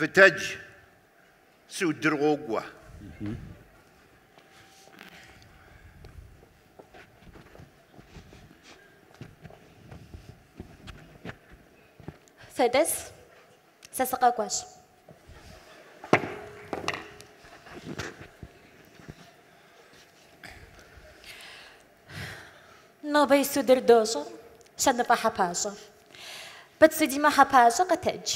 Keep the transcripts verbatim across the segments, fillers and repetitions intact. فتج سو دروغوا فدس سسقا كواش نبي سدر دوجا شنفا حباجا بتسدي ما حباجا قتج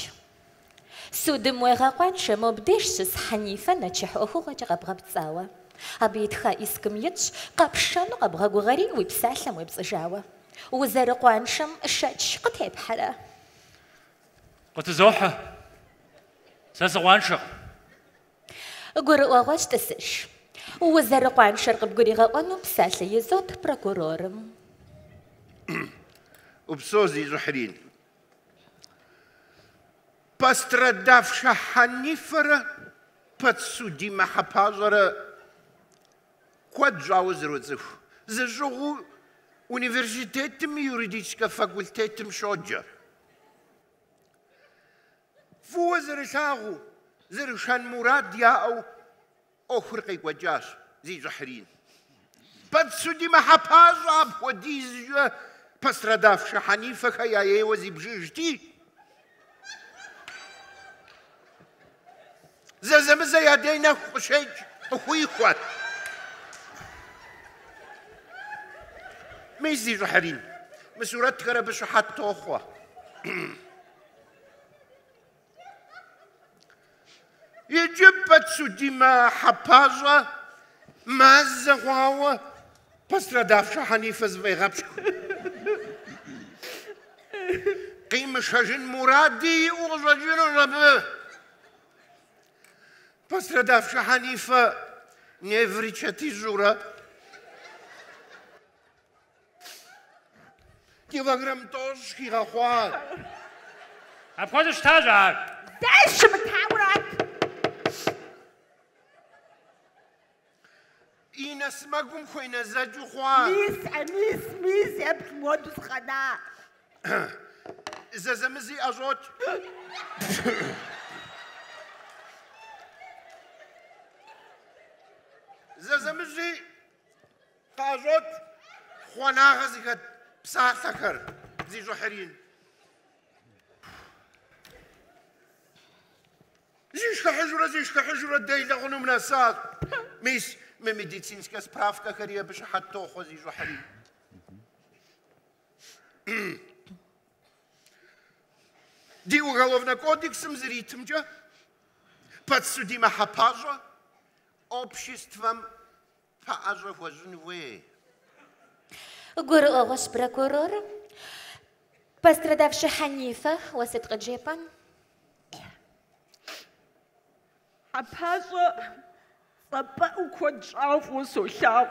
سود موغا قانش مبديش سحنيفه نتشح اوخوج غبغب تساوى ابيت خايس كميتش قبشان غبغغ غري ويبسالم ويبسجاوى وزر قانشم الشاتش قتيب حلا قتزوحه ساس قانشق قروا واش تسش وزر قانشق بقري غانو بساله يزوت بروكورورم وبسوزي زحرين пострадавшая Ханифера подсудима Хапазора Куаджау Зрудзев зажигу университетом юридического факультетом Шоджа. Фу зрешагу зрешан Мурад Яу Охуркай Куаджаш Зизахрин. Подсудима Хапазора обходизжа пострадавшая Ханифа Хаяева Зибжижди زم زيادين خشيج أخوي خوات ما يزيد حرين مسورات كرب شو حتى أخوة يجب تسدي ما حباجة ما زغاوة بس ردافش حنيفة زبيغبش قيمة شجن مرادي ورجل ربه пострадавшая Ханифа не вричати жура. Килограмм тоже хирохуан. Обходишь тажар. Дальше мы таврат. И на смогум хуй на задюхуан. Мисс, а мисс, мисс, я пшмоду схана. Зазамзи ажот. زمزي قاجوت خوانا غزقت بساعة سكر زي جحرين زيشك حجرة زيشك حجرة دايلة غنم ناسات ميس ما ميديتسينسكا سبرافكا كريا باش حطوخو زي جحرين دي уголовна кодексом зритмджа подсудима хапажа обществом قرأوا غش بركورور، باستردافش حنيفة وسط قجيبان. حبازو طبقوا كوجاف وسوشاف.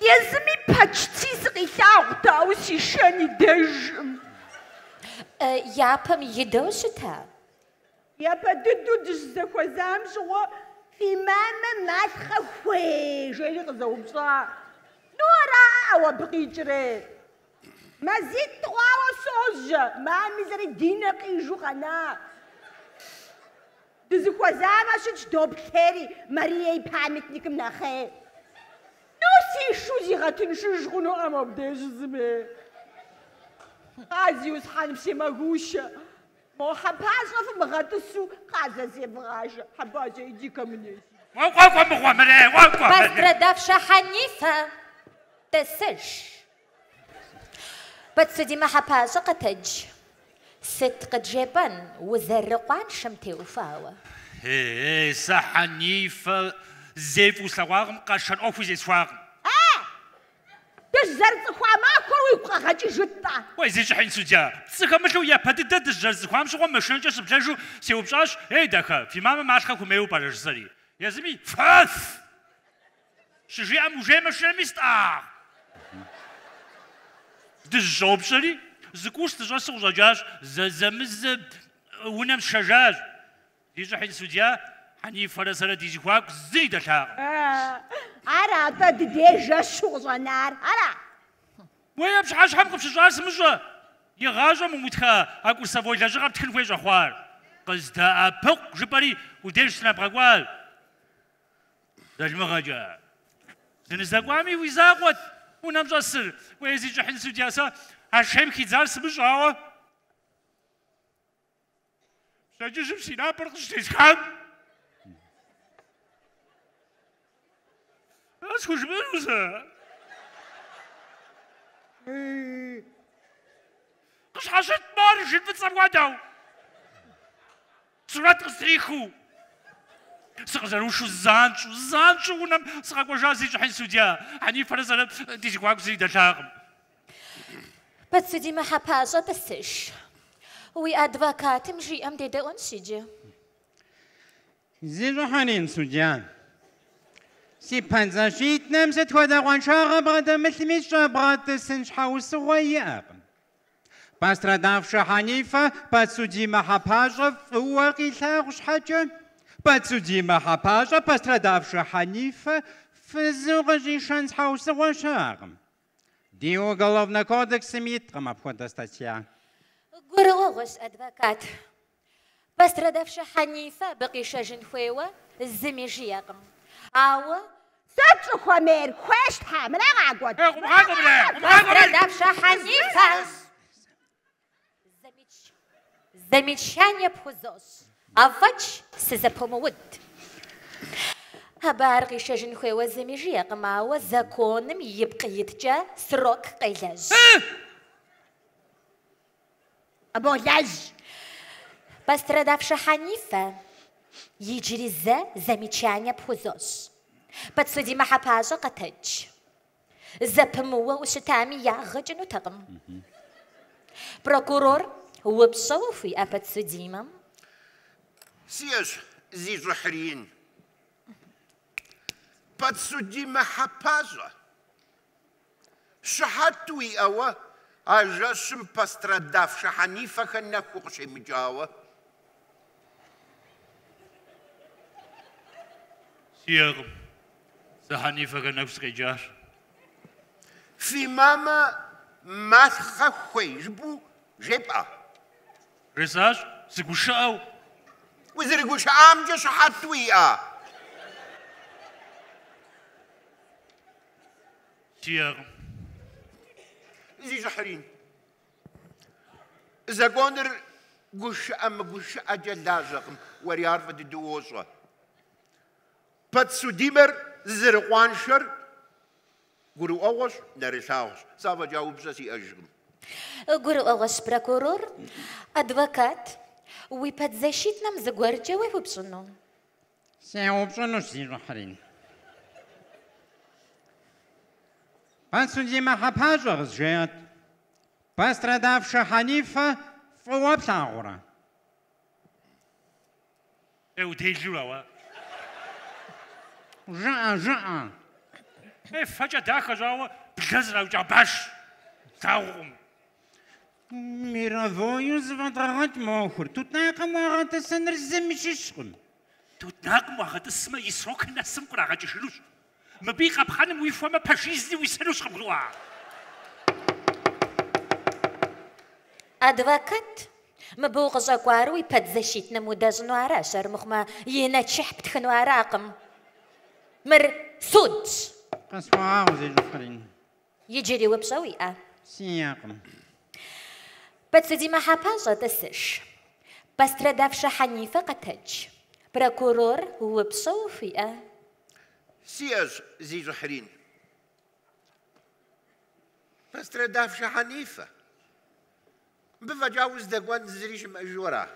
يزمي بحجتي سقيتاو تاوسي شاني دجم. يابم يدوشتا. يابا ددو دجزاكو زامجو إماما ما تخوي جاي غزوبصا نورا وبقيجري ما زيد تغاوى صوج ما مزري دينا قيجو غنا دزكوزاما شتش دوب كاري ماريا يبحامتني كم ناخي نو سي شو زي غاتنشو شغنو أما بداش زمي غازي وصحان مشي ماغوش حباجة في مغاتسو قازة زي بغاجة حباجة يجيك مني باستردافشة حنيفة تسج بتسدي ما حباجة قتج ست قد جبن وذرقان شمتي وفاوة هي حنيفة زيف وسواغم قاشن أوفو زي سواغم آه تجزر تخوى ماكو ويبقى غادي جدا ويزيش حين سوديا تسخمشو يا بديت تجزر تخوى مشو مشنجس بجاجو سيو بجاش اي داخل في ماما ماشخه كوميو بارش زري يا زمي فاس شجي اموجي ماشي مستار دجوب شري زكوش تجاسو زجاج زمز ونم شجاج يجي حين سوديا حنيفة رسالة دي جواك زيد الحق ارا بدي ديجا شو زنار ارا ويا بشحال شحال قبل شجار سمجه يغازم ومتخا أقول سوي لازم أتكلم فيش أخوار قصدا أبوق جباري وديش نبغوال لازم غاجا لنزقامي ويزاقوت ونمجسر ويزيج حين سودياسا عشان كيزار سبج عوا سجيش بسينا برقش تسخن أش خوش بروزه قش حشت مارش الفتصب وادو صورت قصريخو سقزروشو زانشو زانشو ونم سقاقو جازي جحين سوديا حني فرزنا ديجي قواقو زيدا شاقم بس سودي ما حباجة بسش وي أدفاكاتم جي أم ديدا ونشيجي زيرو حنين سوديان سي بانزاشيت نمزت وداغوان شاغب غدا مثلميت شابغات سنش حاوس وياقم باس راداف شحنيفة باس سودي ما حباجة فواقي لاغوش حاجة باتسودي ما حباجة باس تردافش حنيفة فزوغ جي شانس حوس وشاغم ديو غلوفنا كودكس ميت قم أبخوض استاتيا قروغوش أدفاكات باس تردافش حنيفة بقي شاجن خويوة الزمي جياغم أو سبتو خمير خوشت حامل أغاقود باس تردافش حنيفة زميتشان يبخوزوش أفضل سيزبومود هبارقي شجن خوي زميجي قما وزكونم يبقى يتجا سروك قيلاج أبو لاج بس تردافش حنيفة يجري زا زميجانيا بوزوش بتسودي ما حباجة قتج زبموة وشتامي ياغج نتغم بروكورور وبشو في أبتسودي مام سياش زيجو حريين باتسودي ما حباجة شحاتوي أوا أجاشم باسترداف شحنيفة خناكو قشي مجاوة سياغم شحنيفة خناكو سقي جار في ماما ماسخة خوي جبو جيبقى رساج سيقوشاو وزرقوش عام جش حتويقة سياغم زي جحرين إذا قوندر قوش أم قوش أجل لازقم وريار فد دووصة باتسو ديمر زرقوانشر قرو أوش نرساوش سافا جاوب ساسي أجغم قرو أوش براكورور أدفاكات وی پد زشیت نم زگوار جواب بسنو. سعی بسنو سیرو حرین. پسندی محبت از جهت پس ردافش حنیفه فواب سعورا. او تیجورا و. جان جان. ای فجا داخل او بجز را جابش سعورم. ميرافويوز فانترات ماخر تتناقم وغات السنر الزمش الشغل تتناقم وغات السما يسروك الناس مقرا غات يشلوش ما بيقى بخانم ويفوا ما باشيزي ويسالوش غبلوع أدفاكت ما بوغ زاكوارو يباد زاشيتنا مودازنو عراشر مخما ينا تشيح بتخنو عراقم مر سود قسوا عاوزي جفرين يجري وبشويقة سياقم بتسدي ما حباجة تسش بس تردافش حنيفة قتج براكورور وبصوفية سياج زي جحرين بس تردافش حنيفة بفجاوز دقوان زريش مأجورة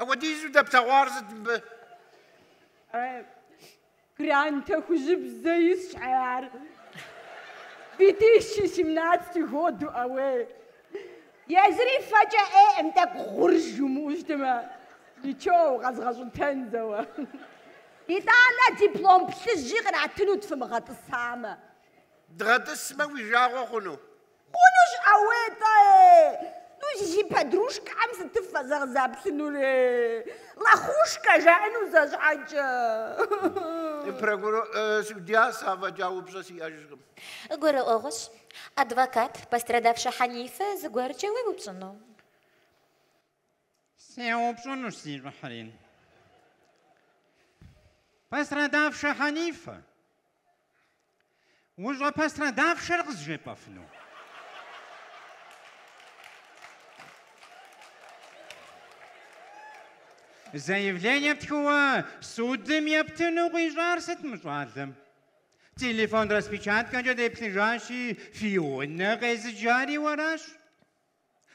أو ديزو دبتغارزت ب كرانتا خجب زي الشعار بيتيشي سمناتي غودو أوي يزري فجأة امتك غرج ومجتمع ليتشو غزغزون تنزوا بيطالة دبلوم بسجي غنع تنود في مغط السامة دغط السما ويجاغو غنو غنوش أوي طاي نوجي بدروش كعم ستفا زغزاب سنولي لاخوشكا جانو زجعج Гора Огос, адвокат, пострадавший Ханифа, загорчил его псуну. Пострадавший Ханифа, уже пострадавший Рзжиповну. Заявление птхуа, судом я птянул и жарсет мужадом. Телефон распечатка, где прижащий фионер из жари вараш.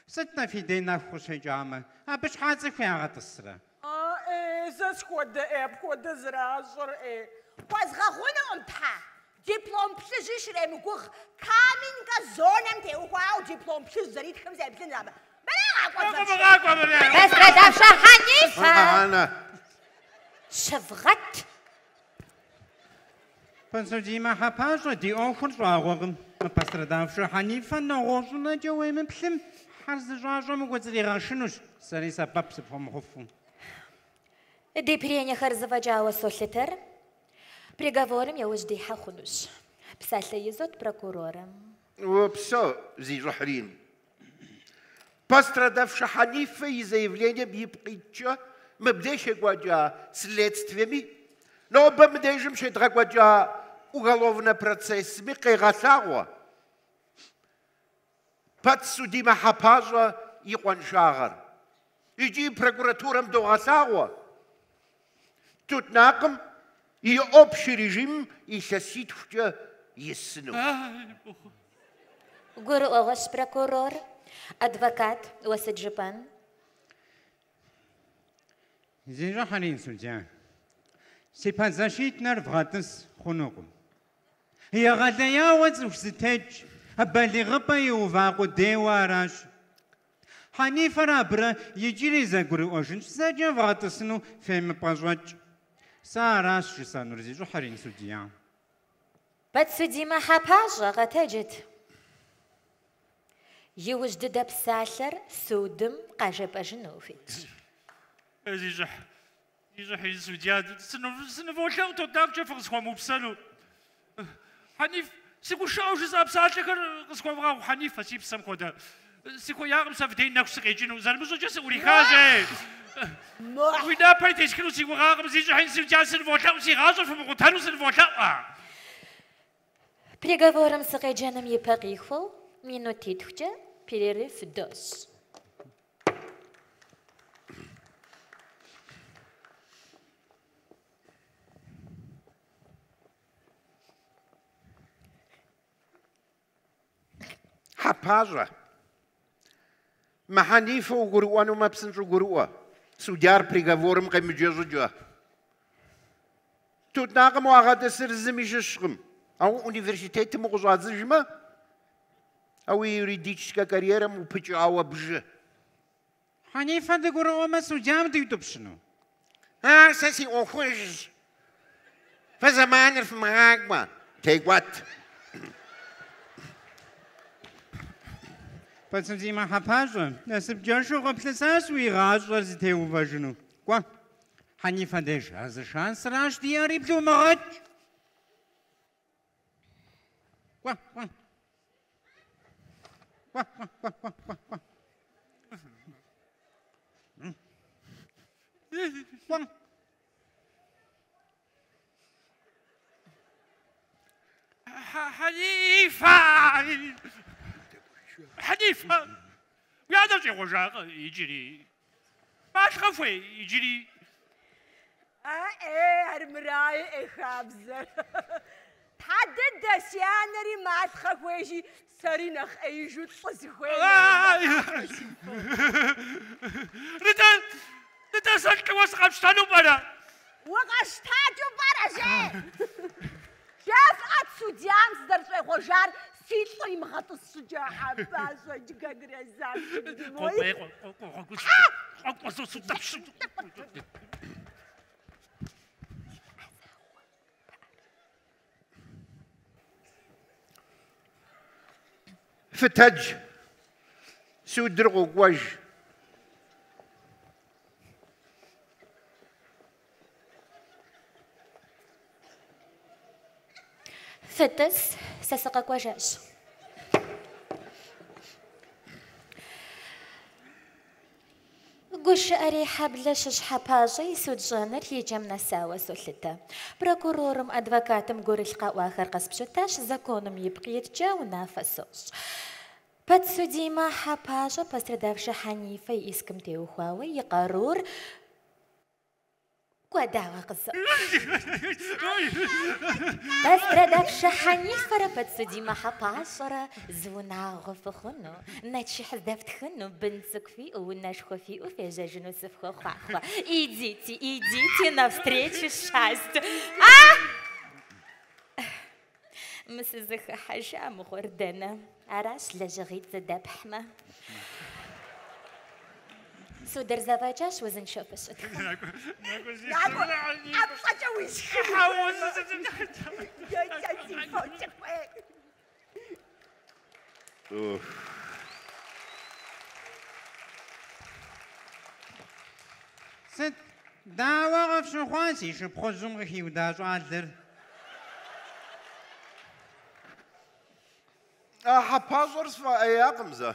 Сотна фидей на вкусе джама, а бешхадзе хвяротасра. А, э, засхода, э, обхода зразор, э. Позгагона он та. Диплом пшижишрем гух, каменька зонем те ухау, диплом пшизарит хамзебзин раба. пострадавшая Ханифа شفغت بنسوديما حاجة دي أخرى راغم пострадавшая Ханифа نغوصنا جويم بسم حرز جاجم وزريغا شنوش سريسا بابس بمخفون دي بريني خرزوا جاوا سولتر приговором я уж диха хунуш псалта езот прокурора وبسو زي جحرين Пострадавшая Ханифа и заявлением Еприча мы бдеше гвадя следствиями, но мы бдежем шедра гвадя уголовным процессами кайгасарва. Подсудима хапажа и Хуаншагар. Иди прокуратурам до гасарва. Тут наком и общий режим и сосед в ясну. Гуру Огос прокурор. Адвокат Уасаджипан. Зижа Халин Судья. Сипазашитнар вратас хунуку. Я гадаяуац уситеч, абалигапа и увагу девараш. Ханифа рабра ежили загуру ожинч, задя вратасну феме пожвач. Саараш шисанур зижа Халин Судья. Подсудима хапажа гатаджит. يوجد بسالر سودم قاجب أجنوفيت. أزيجح أزيجح السوديان سنو سنو وشلون توداك جفر سخوامو بسالو حنيف سكو شاو جز أبسالر كر سخوام غاو حنيف أسيب سام كودا سكو يارم سافدين نفس كيجينو زلمزو جس وريكازه ويدا بريتش كلو سكو غارم أزيجح السوديان سنو وشلون سيغازو في مقتلو سنو وشلون. приговором с киджаном я перехвал. Минутитхча перерыв дос. Хапажа. Маханифа у гуруа, но мапсен у гуруа. Судьяр приговором камеджежудя. Тут нагам уагадесер замешешком. А у университета мукузадзижма. أو يريديشك كاريرة مبتشي أو بجه. حنيفة تقول أما سجام تيتبشنو. آه ساسي أخوش. فزمان في معاقبة. تيقوات. فسنزي ما حفاظه. نسب جاشو قبل ساس ويغاز ورزي تيوفاجنو. كوا. حنيفة ديش هذا شانس راش دياري بدو مغج. كوا كوا. وا وا وا وا وا وا وا حنيفة حنيفة يا ده شيء غجار يجري ما شافه يجري آه إيه هالمراية خابزة حدد سيانري ما تخويجي سرينا خيجو تصخوي ريتا ريتا سالك واسقف شتانو برا وغشتاتو برا جاي شاف اتسوديان صدرت غجار سيتو يمغطس سجا حباس وجكاكري الزعب قوي قوي قوي قوي فتج سودرغو قوج Fetus, ça sert à quoi j'agis. قش أريحة بلاش شحبها جاي سود جانر هي جمنا ساوى سلطة براكورورم أدفاكاتم قور القاء آخر قصب شتاش زكونم يبقي يتجا ونافسوش بات سودي ما حبها جا بس ردافش حنيفة يسكم تيو خواوي يقارور وداوة قصة بس ردافش حنيفة ربات سودي ما حبها جرا زونا غفخنو ناتشي حزدافت خنو بنسك فيه وناش خفيه وفيجا جنو سفخو خواخوا إيديتي إيديتي навстречу счастью مسزخ حاجة مغردنة عراش لجغيت دبحمة سودر زواجاش وزن شوفش أدخل أبقى جويش ست دعوة غفشو خواسي شو بخزم غيو داشو عالدر أحباجر سفا أيا قمزة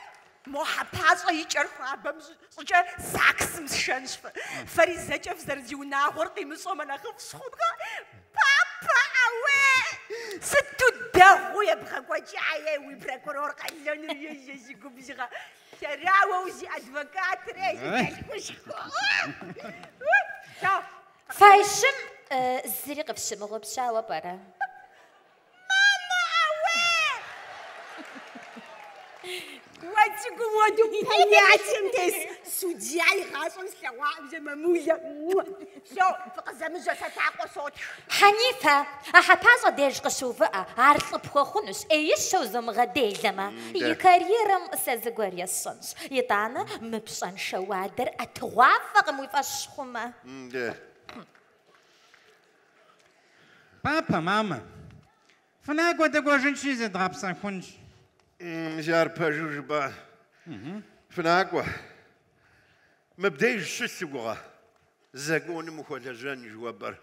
محباز أيجار فابم صجر ساكس مشانش فريزة جف زرجونا غرقي مسومنا خفص خبرة بابا أوه ستودا هو يبغى قوي عيا ويبغى كرور قلنا يجيجي قبيجا شراوة وزي أدفكات رأي مشكو. شاف فايشم زريق بشم غبشة وبرا. وأنت قوادو حياتي مديس سوديعي خاصة سواء وزماموية شو فقط زمجة تتعقو صوت حنيفة أحبازة ديج قشوفة عارف بخو خنش أيش شو زمغة ديزما يكاريرم سازقوري الصنش يطعنا مبشان شوادر أتوافق مفشخما بابا ماما فناقو دقو جنشي زي درابسان خنش جار بجوجبا فناقوا مبدئي شو سوغا زقون مخلجان جوابر